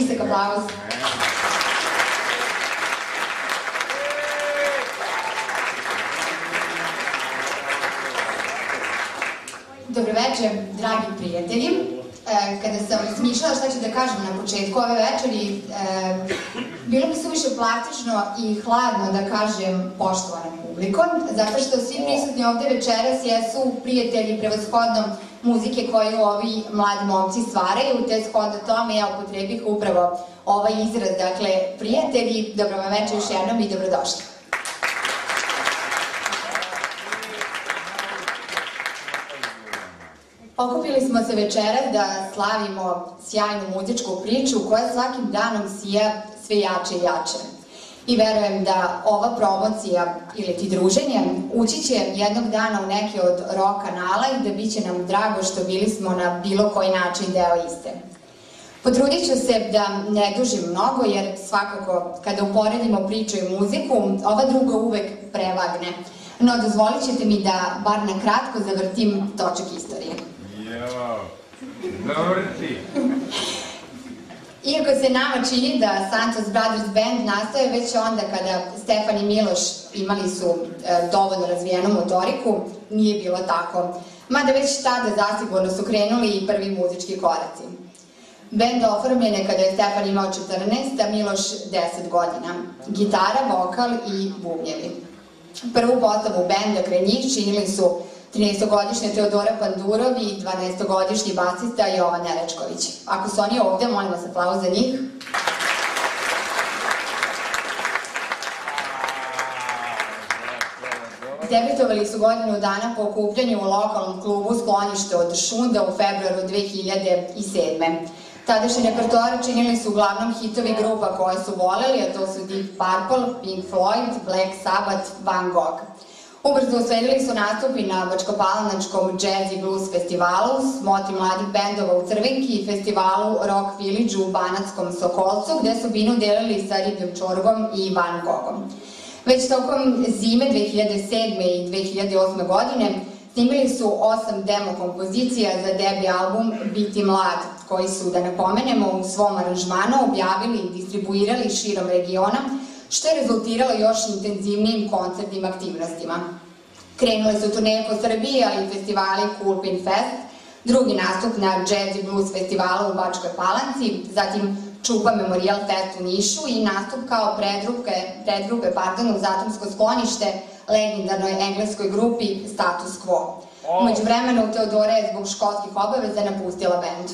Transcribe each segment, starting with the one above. Istek aplauz. Dobroveče, dragi prijatelji. Kada sam razmišljala šta ću da kažem na početku ove večeri, bilo mi suviše plastično i hladno da kažem poštovana publiko, zato što svi prisutni ovde večeras jesu prijatelji prevashodno muzike koju ovi mladi momci stvaraju, te shodno tome ja upotrebih upravo ovaj izraz. Dakle, prijatelji, dobro vam večer još jednom i dobrodošli. Okupili smo se večeras da slavimo sjajnu muzičku priču koja svakim danom sija sve jače i jače. I verujem da ova promocija ili ti druženje ući će jednog dana u neke od rock kanala i da bit će nam drago što bili smo na bilo koji način deo iste. Potrudit ću se da ne dužim mnogo jer svakako kada uporedimo priču i muziku ova druga uvek prevagne. No dozvolit ćete mi da bar na kratko zavrtim točak istorije. Jo, zavrti! Iako se nama čini da Santos Brothers Band nastaje već onda kada Stefan i Miloš imali su dovoljno razvijenu motoriku, nije bilo tako. Mada već tada zasigurno su krenuli i prvi muzički koraci. Band oformljen je kada je Stefan imao 14, a Miloš 10 godina. Gitara, vokal i bubnjevi. Prvu postavu benda kraj njih činili su 13-godišnja Teodora Pandurov i 12-godišnji basista Jovanja Rečković. Ako su oni ovde, molim vas aplauz za njih. Debitovali su godinu dana po okupljanju u lokalnom klubu Sklonište od Šunda u februaru 2007. Tadašnje repertoare činili su uglavnom hitovi grupa koje su voleli, a to su Deep Purple, Pink Floyd, Black Sabbath, Van Gogh. Ubrzo usledili su nastupi na Bačka Palanačkom jazz i blues festivalu, smoti mladih bendova u Crvenki i festivalu Rock Village u Banatskom Sokolcu, gde su binu delili sa Ribljom Čorgom i Van Goghom. Već tokom zime 2007. i 2008. godine snimili su 8 demo kompozicija za debi album Biti mlad, koji su, da napomenemo, u svom aranžmanu objavili i distribuirali širom regiona, što je rezultiralo još intenzivnijim koncertnim aktivnostima. Krenule su turneje po Srbiji, ali i festivali Pink Floyd, drugi nastup na Jazz i Blues festivalu u Bačkoj Palanci, zatim Čupa Memorial Fest u Nišu i nastup kao predgrupe u Zatomsko sklonište legendarnoj engleskoj grupi Status Quo. Umeđu vremenu Teodora je zbog školskih obaveza napustila bend.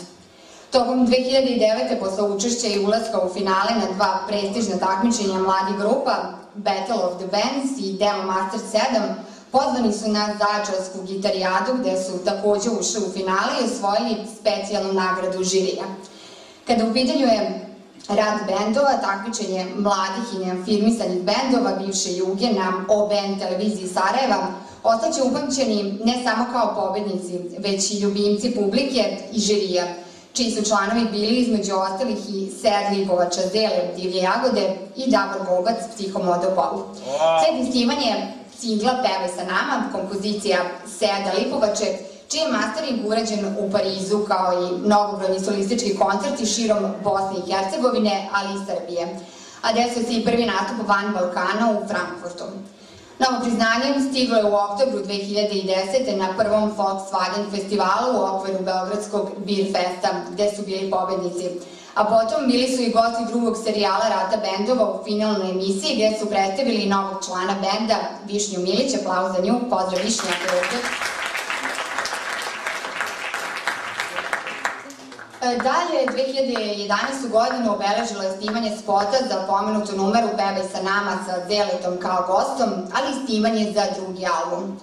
Tokom 2009. posle učešća i ulazka u finale na dva prestižna takmičenja mladih grupa, Battle of the Bands i Demo Masters 7, pozvani su na Zajačarsku gitarijadu gde su takođe ušli u finale i osvojili specijalnu nagradu žirija. Kada u pitanju je rad bendova, takmičenje mladih i neafirmisanih bendova bivše Juge na O-Band Televiziji Sarajeva, ostaće upamćeni ne samo kao pobednici, već i ljubimci publike i žirija, čiji su članovi bili između ostalih i Sead Lipovača, Divlje Jagode i Dado Bogdan, Psiho Modo. Sve festivanje je singla Pevaj sa nama, kompozicija Seada Lipovače, čiji je mastering urađen u Parizu, kao i mnogobrojni solistički koncerti širom Bosne i Hercegovine, ali i Srbije. A desio se i prvi nastup van Balkana u Frankfurtu. Novo priznanje stiglo je u oktobru 2010. na prvom Volkswagen festivalu u okviru Beogradskog Beer Festa, gde su bili pobednici. A potom bili su i gosti drugog serijala Rata Bandova u finalnoj emisiji, gde su predstavili novog člana benda, Višnju Milić, aplauz za nju, pozdrav Višnja. Dalje, 2011. godinu obeležilo je snimanje spota za pomenutu numeru Pevaj sa nama sa Zeletom kao gostom, ali i snimanje za drugi album.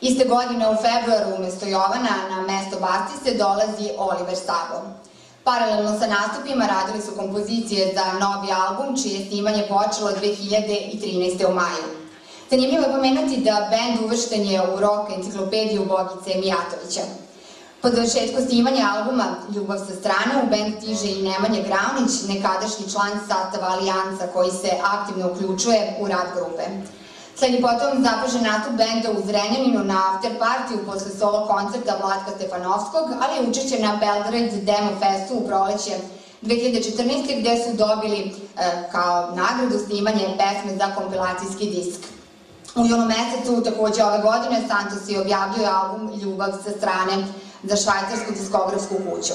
Iste godine u februaru umesto Jovana na mesto basiste dolazi Oliver Stabo. Paralelno sa nastupima radili su kompozicije za novi album, čije je snimanje počelo 2013. u maju. Zanimljivo je pomenuti da bend uvršten je u rock enciklopediju Bogice Mijatovića. Po završetku snimanja albuma Ljubav sa strane u bend stiže i Nemanja Gravnić, nekadašnji član sastava Alijanca koji se aktivno uključuje u rad grupe. Sledi potom zapažen nastup benda u Renjaninu na after partiju posle solo koncerta Vlatka Stefanovskog, ali je učešće na Beltrad demo festu u proleće 2014. gde su dobili kao nagradu snimanje pesme za kompilacijski disk. U junu mesecu, takođe ove godine, Santos je objavio album Ljubav sa strane za švajcarsku diskografsku kuću.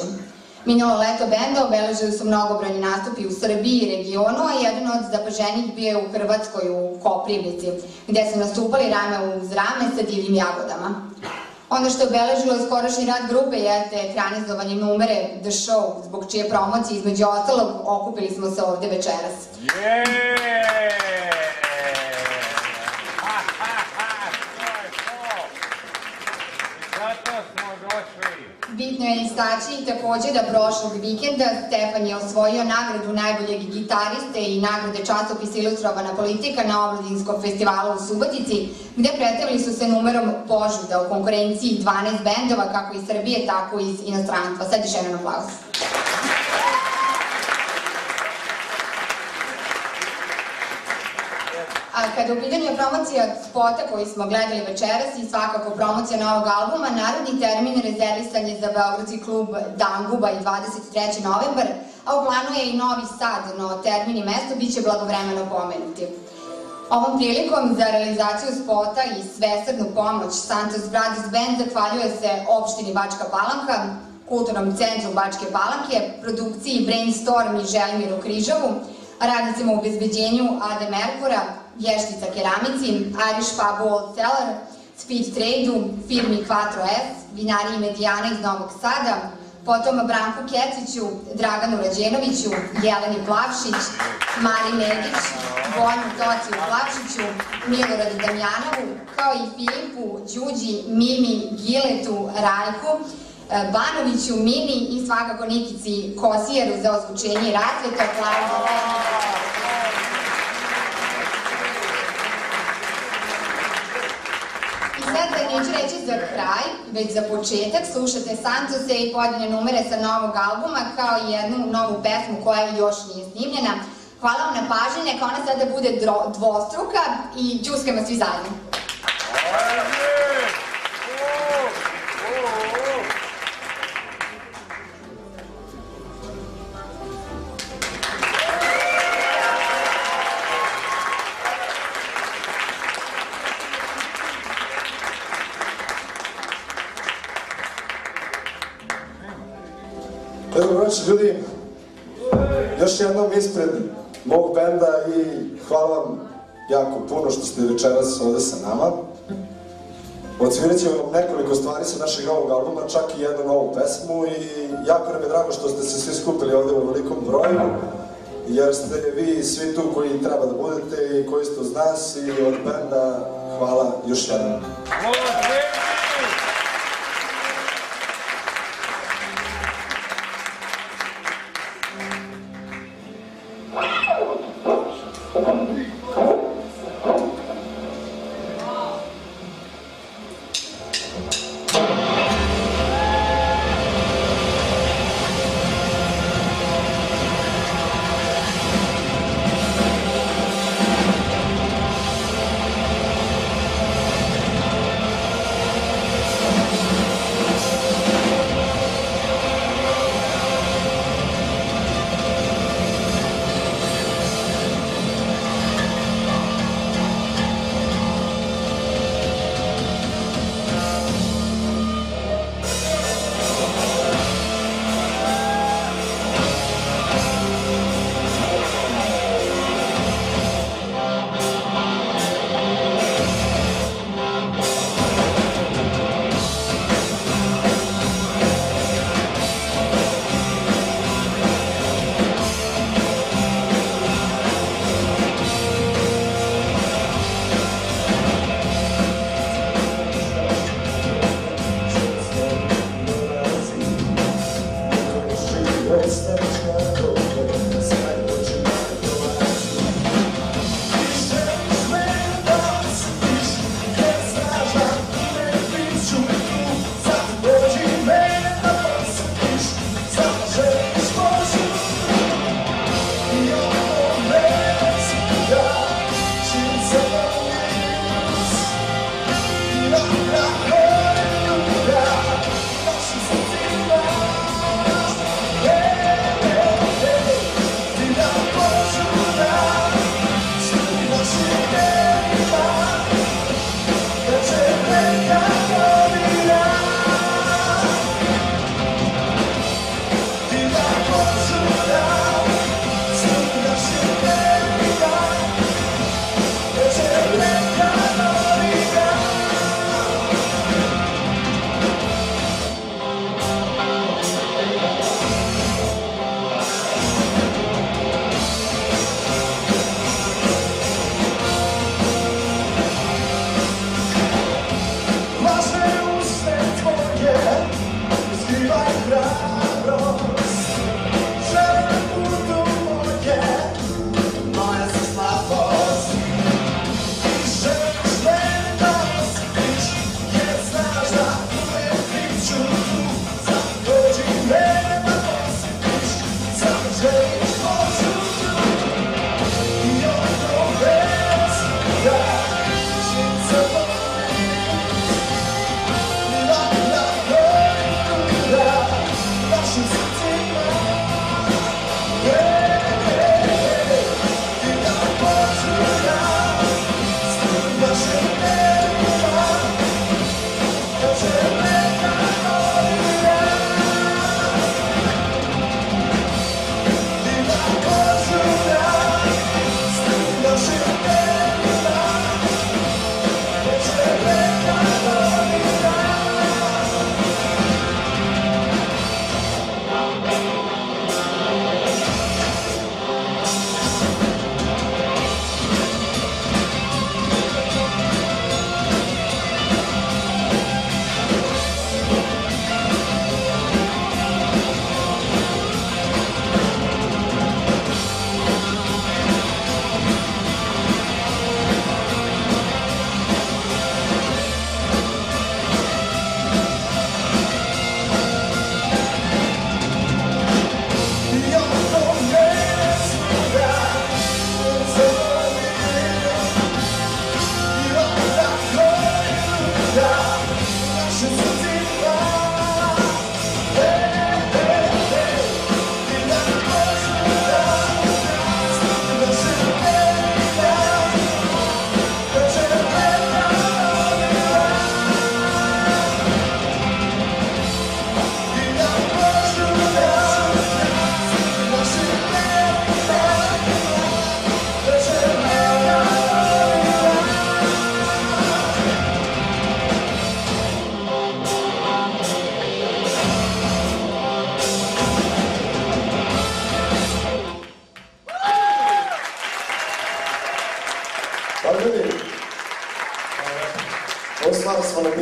Minjalo leto benda obeležili su mnogobrojni nastupi u Srbiji i regionu, a jedan od zapaženih bio je u Hrvatskoj, u Koprivnici, gde su nastupali rame uz rame sa Divljim Jagodama. Ono što je obeležilo je skorašnji rad grupe jeste ekranizovanje numere The Show, zbog čije promocije između ostalog okupili smo se ovde večeras. Bitno je istaći i takođe da prošlog vikenda Stefan je osvojio nagradu najboljeg gitariste i nagrade časopisa Ilustrovana politika na omladinskom festivalu u Subotici, gde predstavili su se numerom Požuda u konkurenciji 12 bendova kako iz Srbije, tako i iz inostranstva. Sad još jedan aplauz. Kada u pitanju je promocija spota koji smo gledali večeras i svakako promocija novog albuma, narodni termin rezervisan je za Beogradski klub Danguba i 23. novembar, a u planu je i Novi Sad, no termin i mesto bit će blagovremeno pomenuti. Ovom prilikom za realizaciju spota i svesrdnu pomoć Santos Brothers Band zahvaljuje se opštini Bačka Palanka, Kulturnom centru Bačke Palanke, produkciji Brainstorm i Želimiru Križavu, radnicima u obezbeđenju AD Merkura, Vještica keramici, Irish Pub Old Cellar, Speed Trade-u, firmi 4S, vinariji Medijana iz Novog Sada, potom Branku Keciću, Draganu Rađenoviću, Jeleni Plavšić, Mari Negić, Bojnu Tociju Plavšiću, Miloradu Damjanovu, kao i Filipu, Đuđi, Mimi, Giletu, Rajku, Banoviću, Mini i svakako Nikici Kosijeru za ozvučenje i rasveta. Hvala za sve. Sad da neću reći za kraj, već za početak slušate Santose i pojedine numere sa novog albuma kao i jednu novu pesmu koja još nije snimljena. Hvala vam na pažnji, neka ona sada bude dvostruka i ćuskajmo svi zajedno. Dobro večer ljudi, još jednom ispred mog benda i hvala vam jako puno što ste večeras ovde sa nama. Odsvirat ćemo vam nekoliko stvari sa našeg novog albuma, čak i jednu novu pesmu i jako nam je drago što ste se svi skupili ovde u velikom broju, jer ste vi svi tu koji treba da budete i koji ste uz nas i od benda. Hvala još jednom.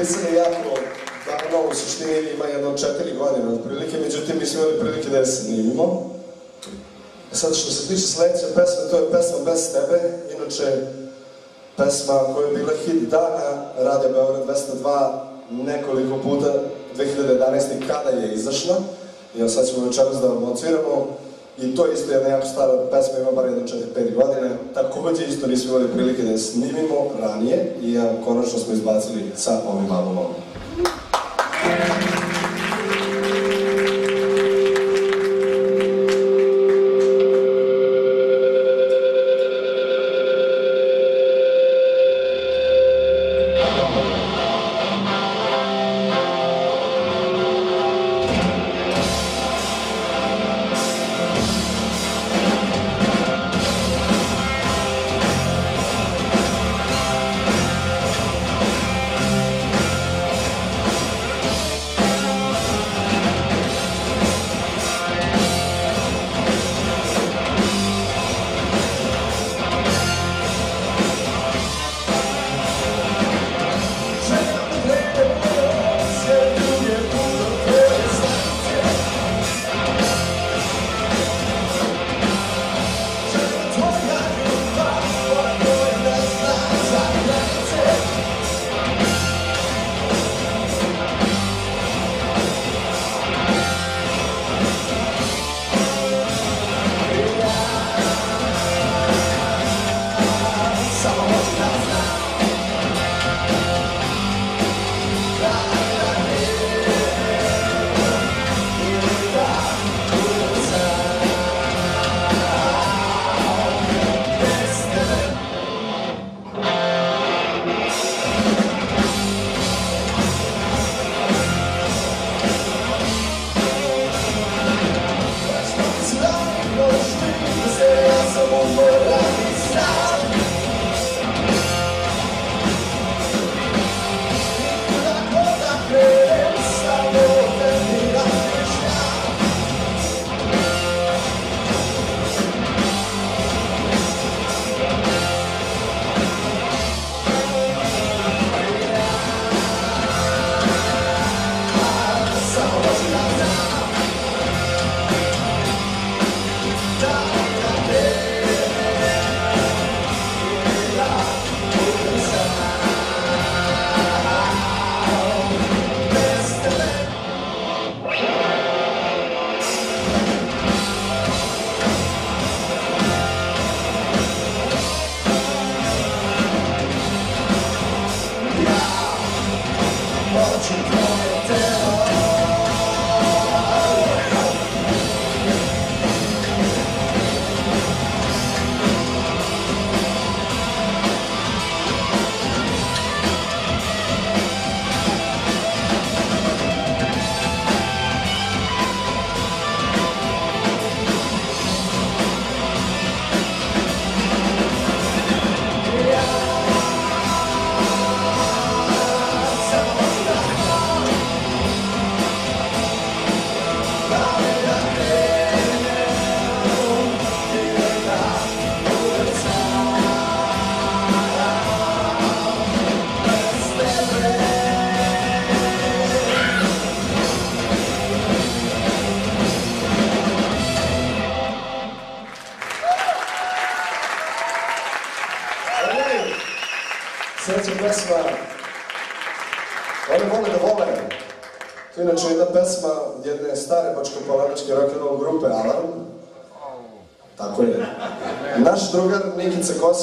pisali jako davno, u suštini ima jedno 4 godine otprilike, međutim mi smo imali prilike 10 snimimo. Sad što se tiče sledeće pesme, to je pesma Bez tebe, inače pesma koja je bila hit dana, Radio Beograd 202 nekoliko puta 2011. kada je izašla. I sad ćemo večeras da vam odsviramo. I to je isto jedna jako stara pesma, ima bar 4-5 godine. Takođe isto nismo imali prilike da je snimimo ranije i konačno smo izbacili sa ovim albumom.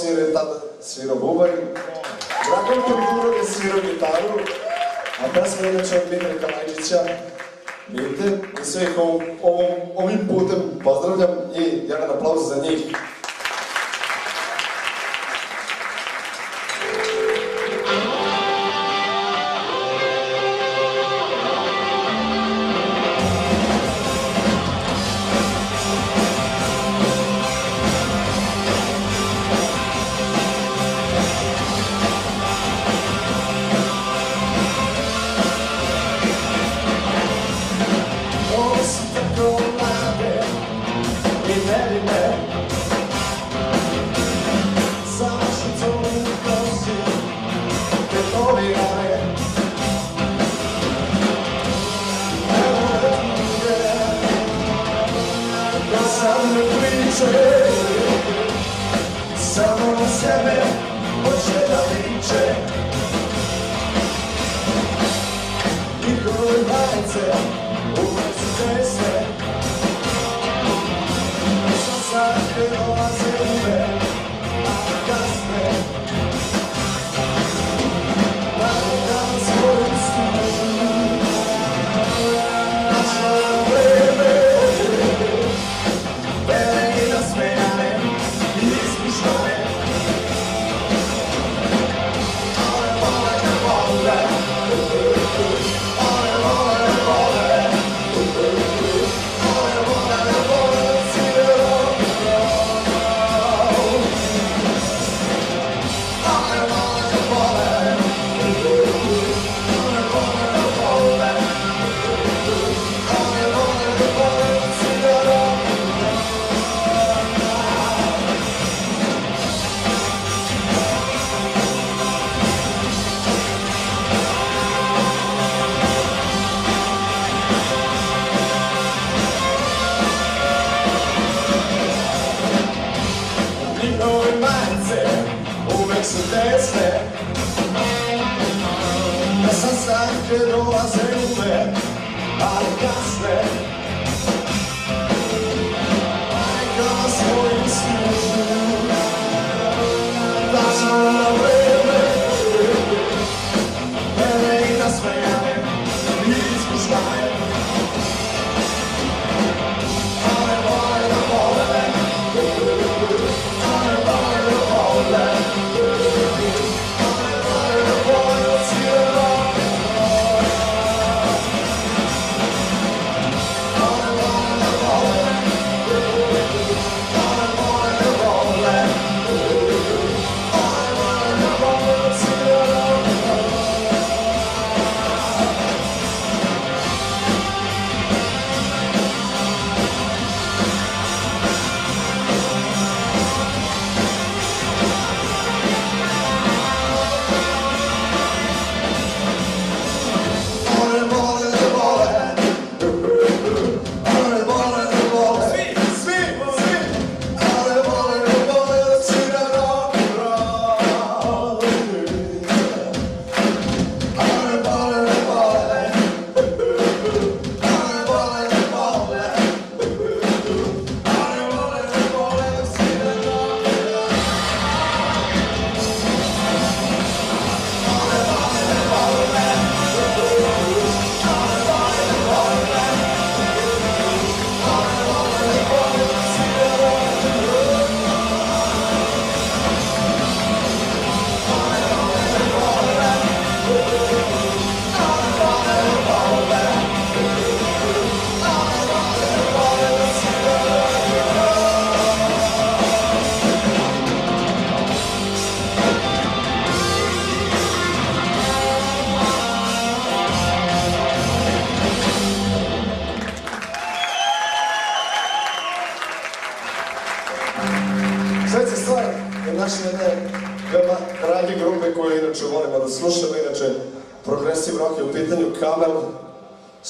Jer je tada svirao bubanj, Dragan Pandurov je svirao gitaru, a pesma je inače od Mitra Kalajđića, vidite, i sve ih ovim putem pozdravljam i jedan aplauz za njih. It's a cold night in every man. priče, samo o sebe hoće da liče. Njihove majice uvek su tesne, sa sate dolaze uve, a kasne. Malo dam svoju stinu, našla vreme ovdje, vele i nasmejane i ispuštane.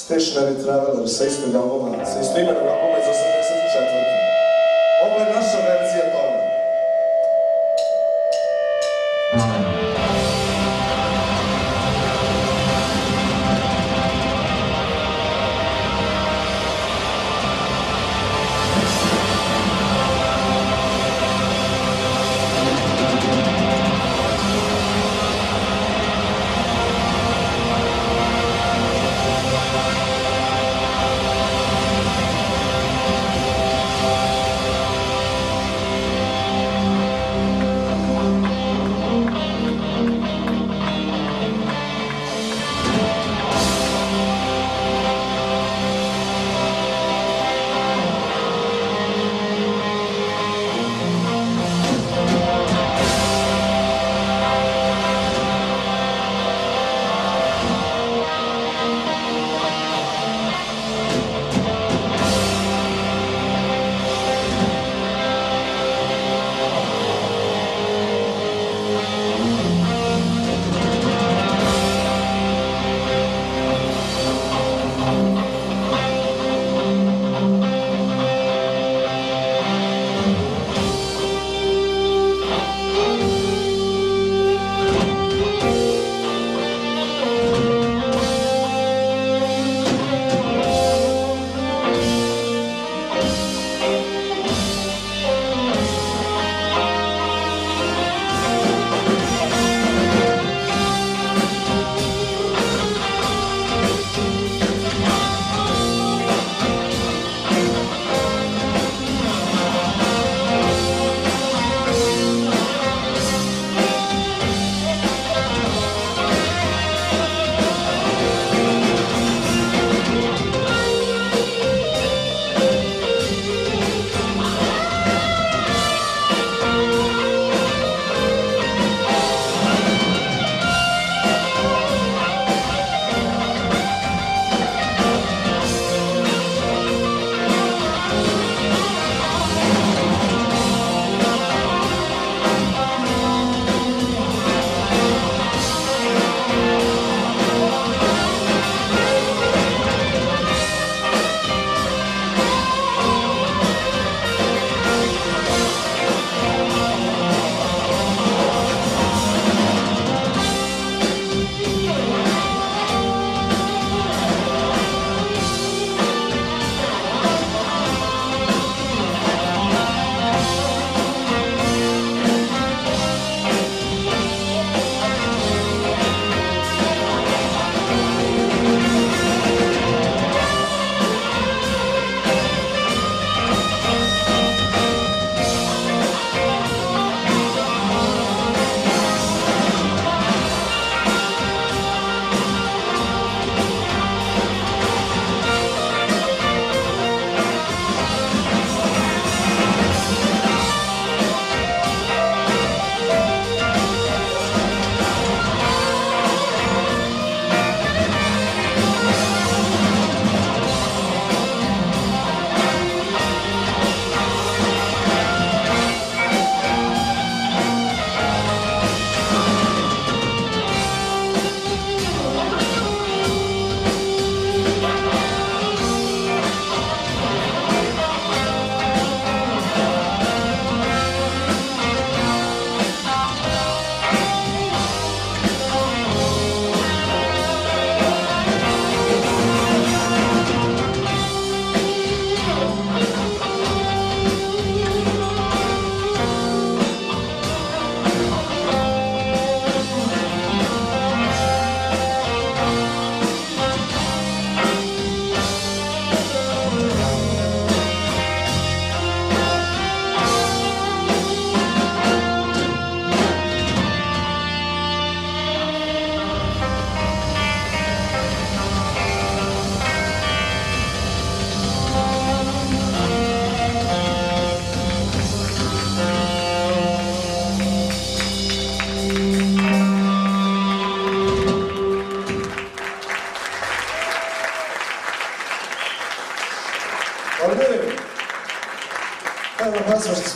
Stationary Traveler sa istog albuma, sa isto imenog albuma iz 84. Ovo je naša verzija toga.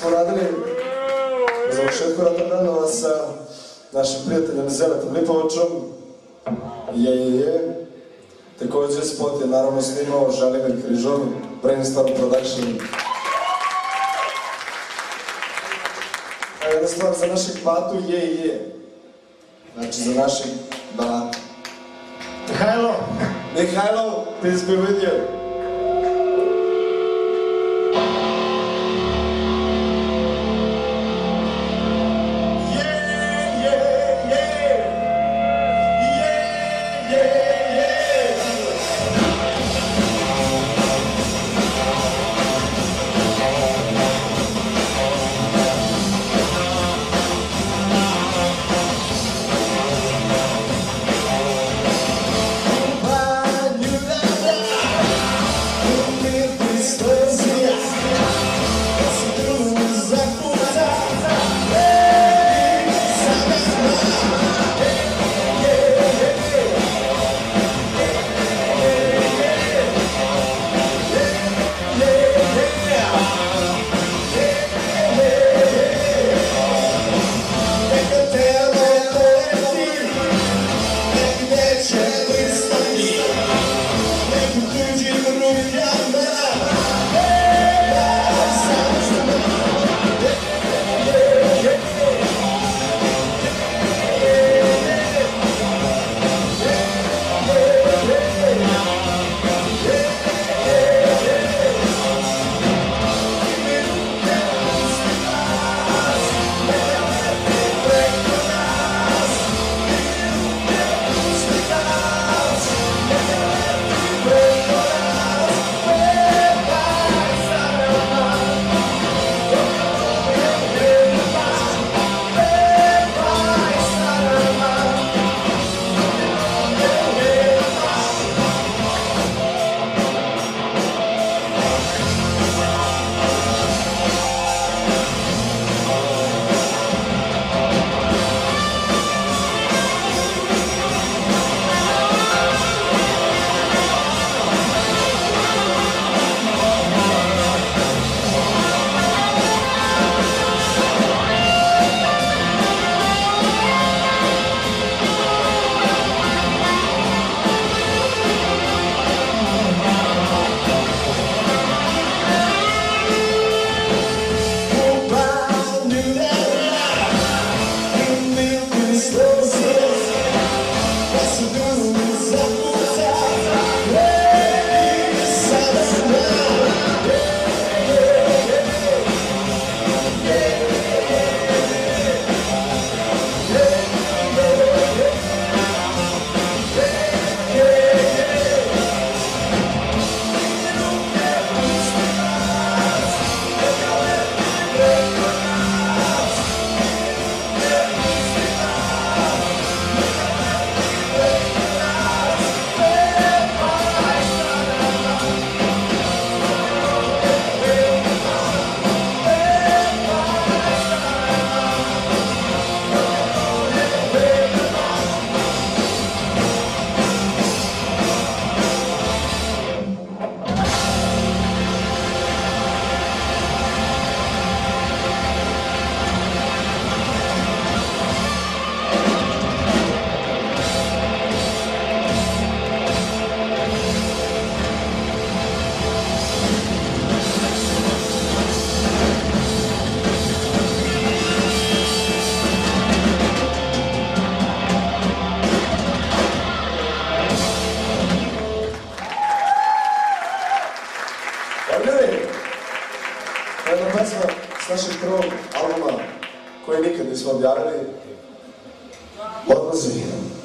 smo radili u završetku Rata Bandova sa našim prijateljem Seadom Lipovačom. Također spot je naravno snimao Željko Križov, Brainstorm Production. A jedna stvar za našeg batu je. Znači za našeg bata. Mihajlo! Mihajlo, please be with you.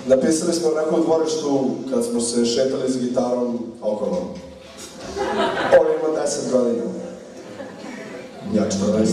Napisali smo onako u dvorištu kad smo se šetali s gitarom okolo. On ima 10 godina. Ja 14.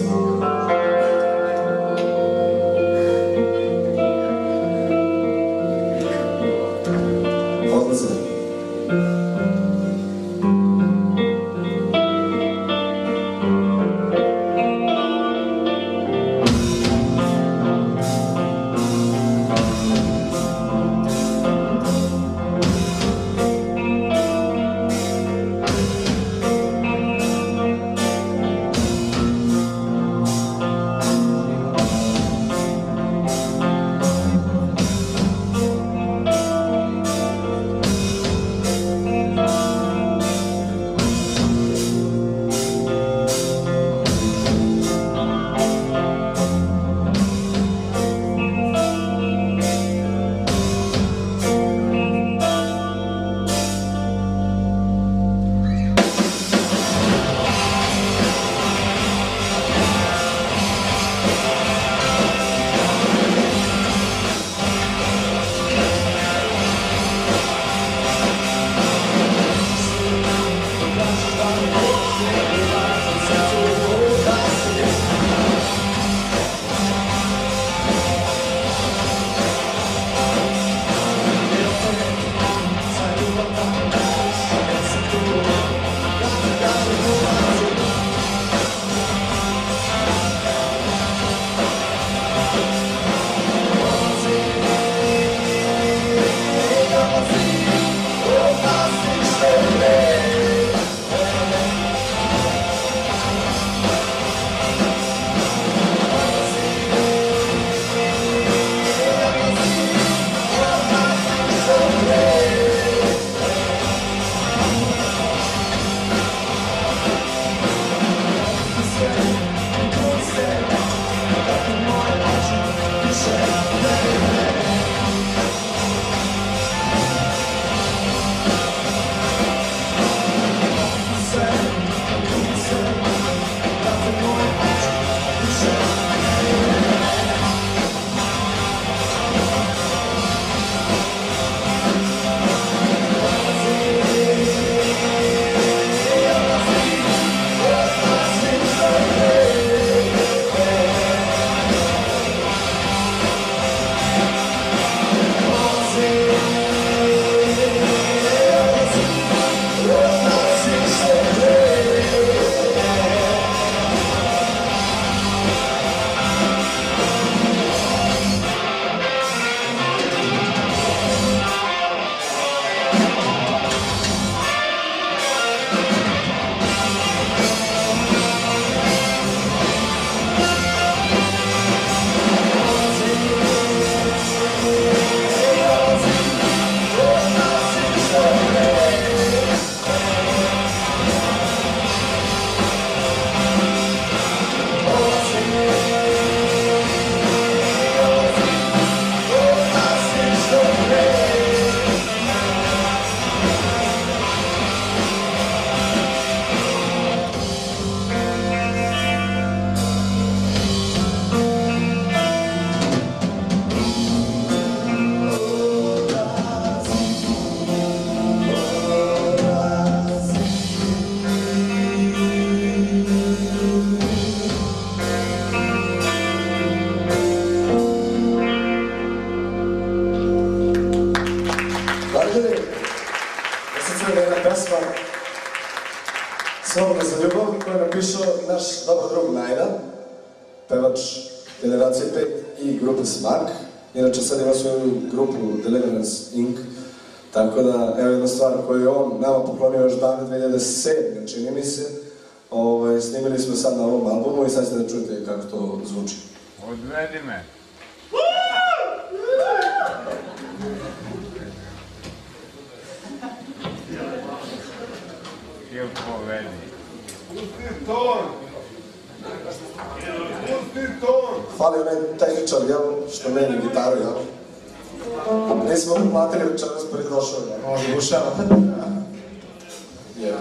upišao i naš dobar drug Najda, pevač Generacije 5 i grupe Smak. Inače sad ima svoju grupu Deliverance Inc. Tako da, evo jedna stvar koju je on nama poklonio još davne 2007, čini mi se. Snimili smo sad na ovom albumu i sad ćete da čujete kako to zvuči. Odvedi me! Ili povedi? Pusti ton! Pusti ton! Hvala onaj tehničar, jel? Što meni gitaru, jel? Nismo platili večeras pridošao, jel? Ovo dušava. Jel.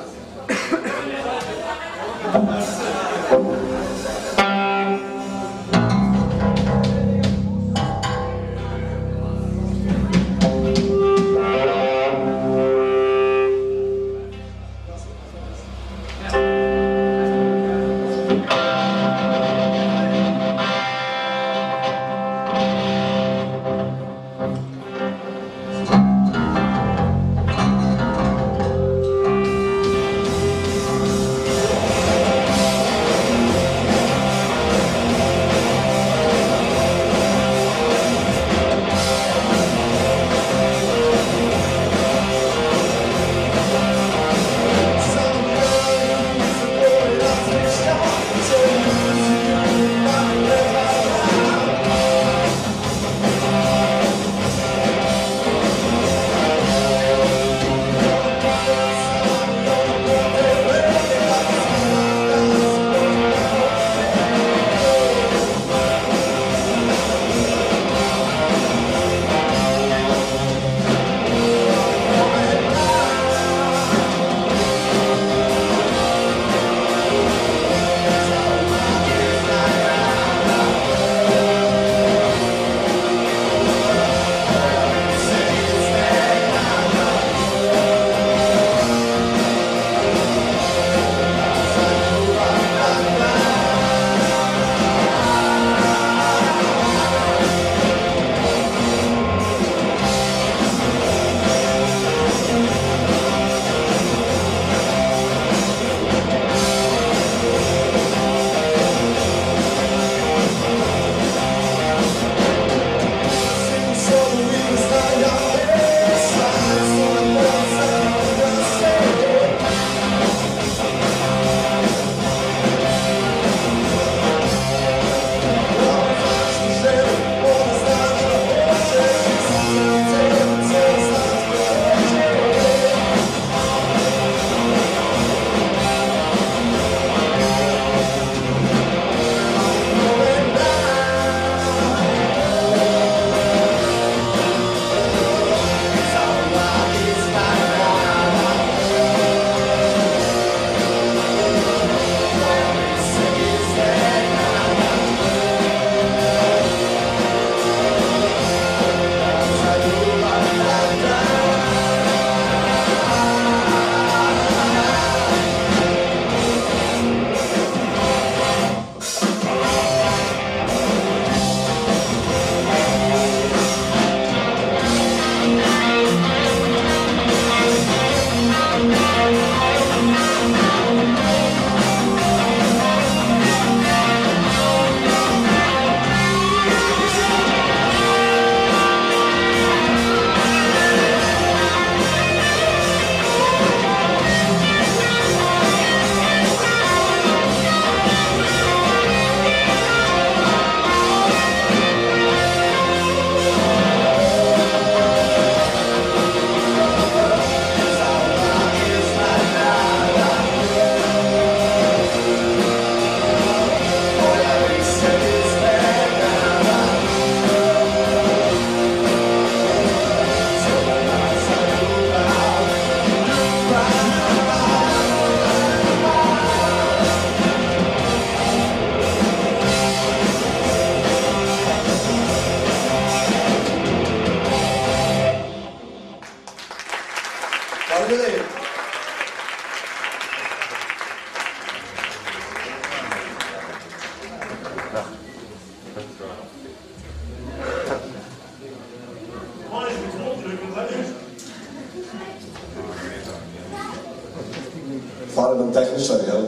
Hvala vam tehničar, jel?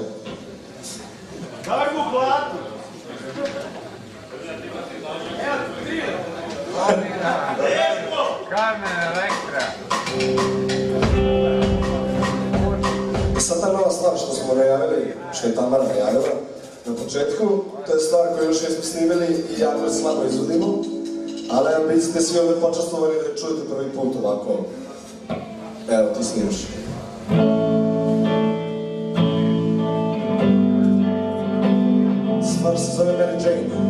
Sad ta nova stvar što smo najavili, što je Tamara najavila na početku, to je stvar koju još nismo snimili i jako slabo izvodimo, ali evo vi ste svi ovdje počastvovali da je čujete prvi put ovako. Evo, ti snimaš. Stvar se zove Mary Jane.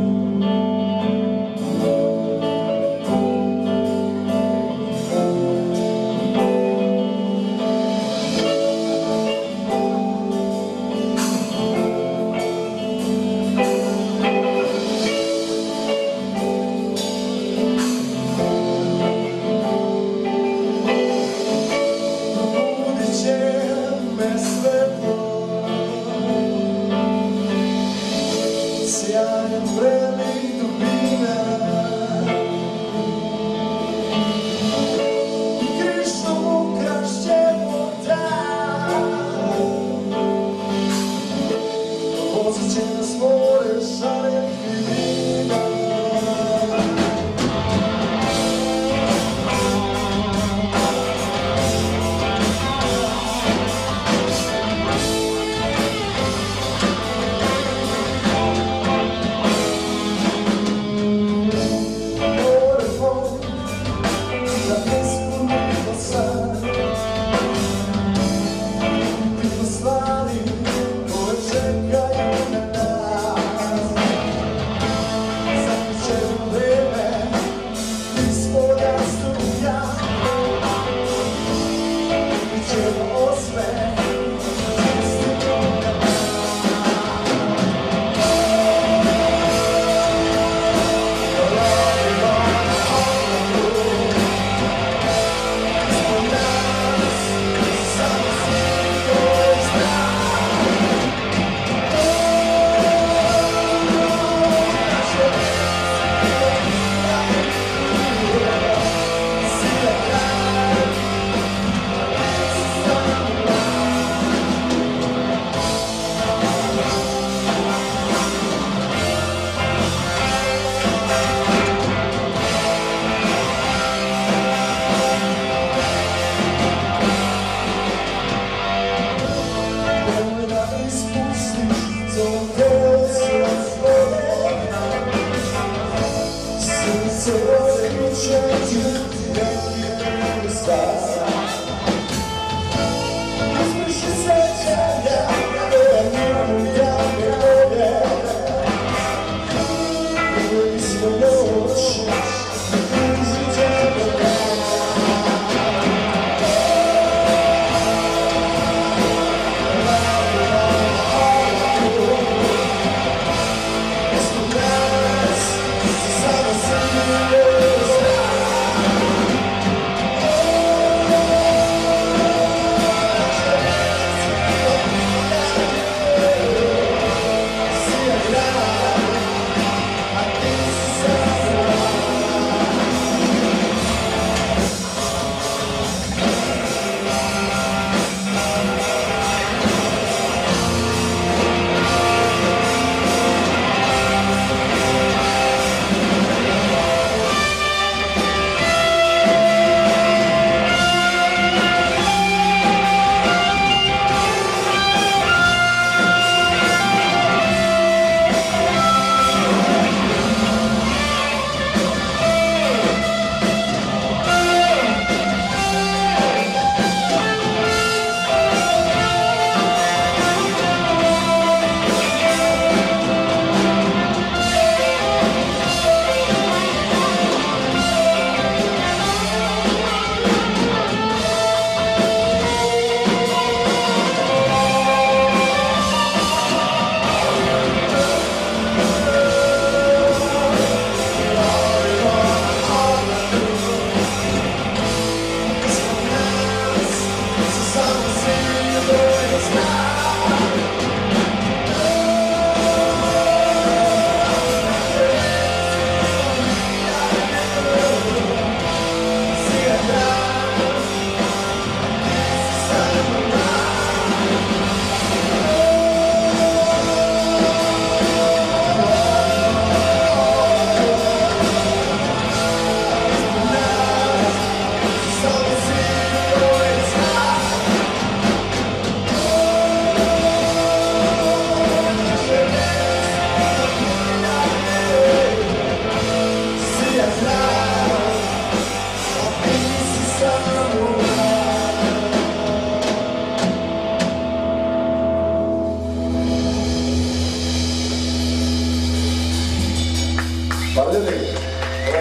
Obavljate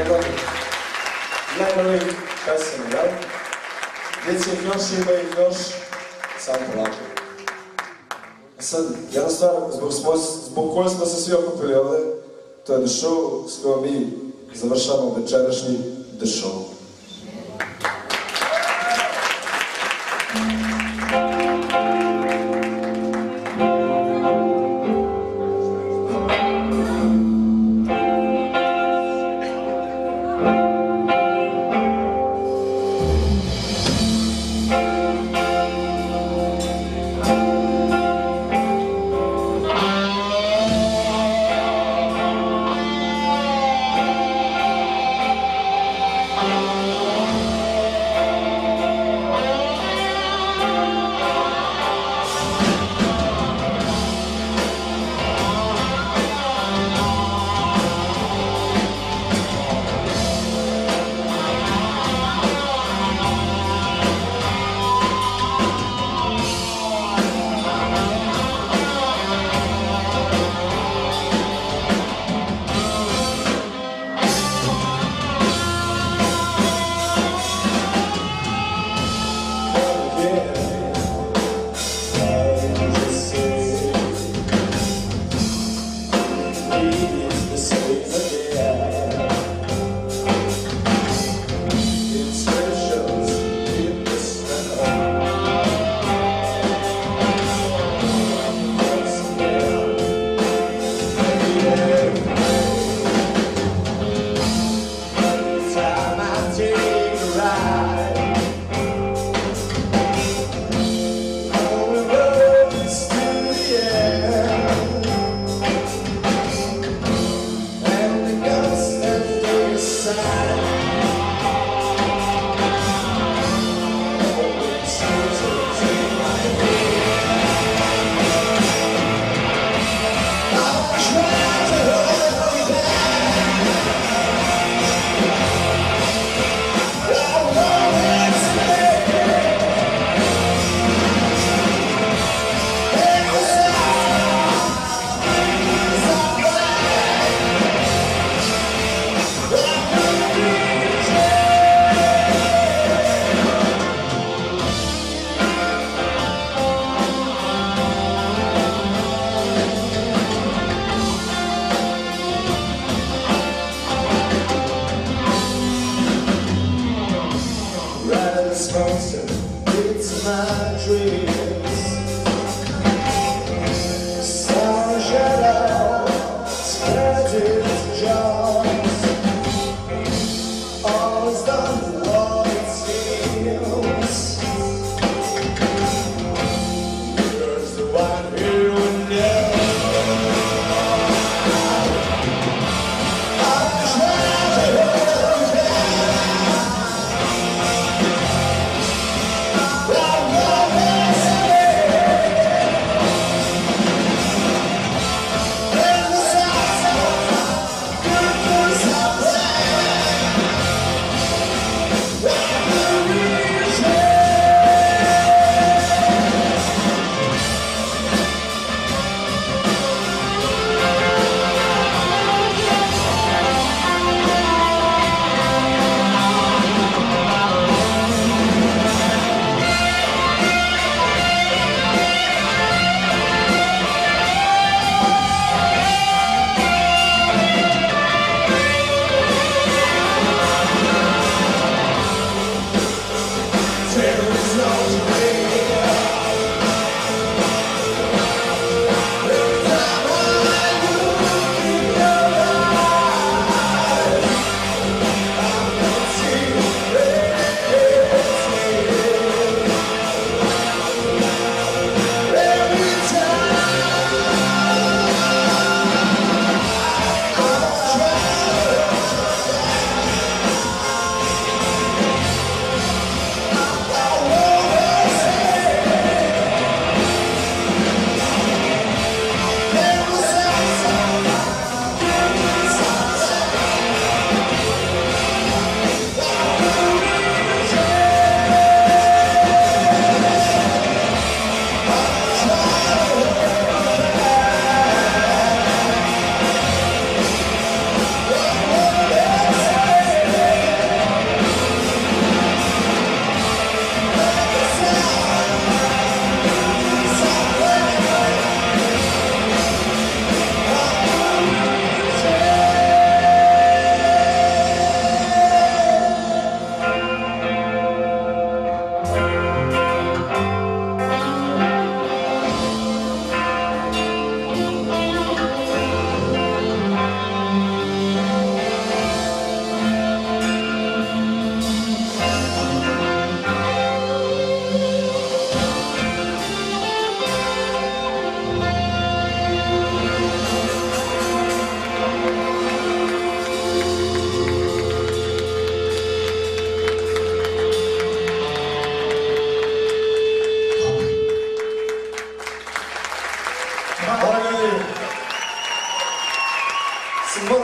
ga? Ovo najnoviji peseni dan. Djeci ih još ima ih još, sam polako. A sad, jedna stvar zbog koje smo se svi okupili ovde, to je The Show, s kojom mi završamo večerašnji The Show.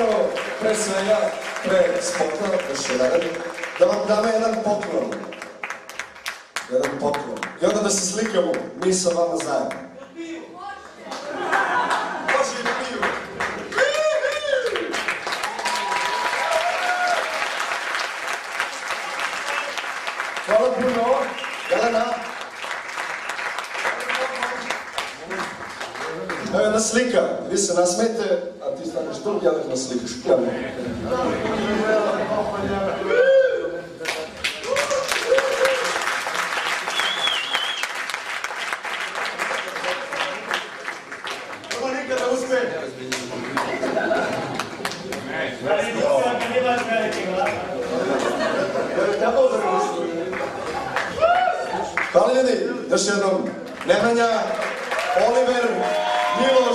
morao pre svega, pre spota, da vam dame jedan poklon. Jedan poklon. I onda da se slikamo, mi sa vama zajedno. Hvala puno, Jelena. Evo jedna slika, vi se nasmete, a ti staneš tu, Jelena slikaš. Hvala ljudi, još jednom Nemanja, Oliver, Miloš,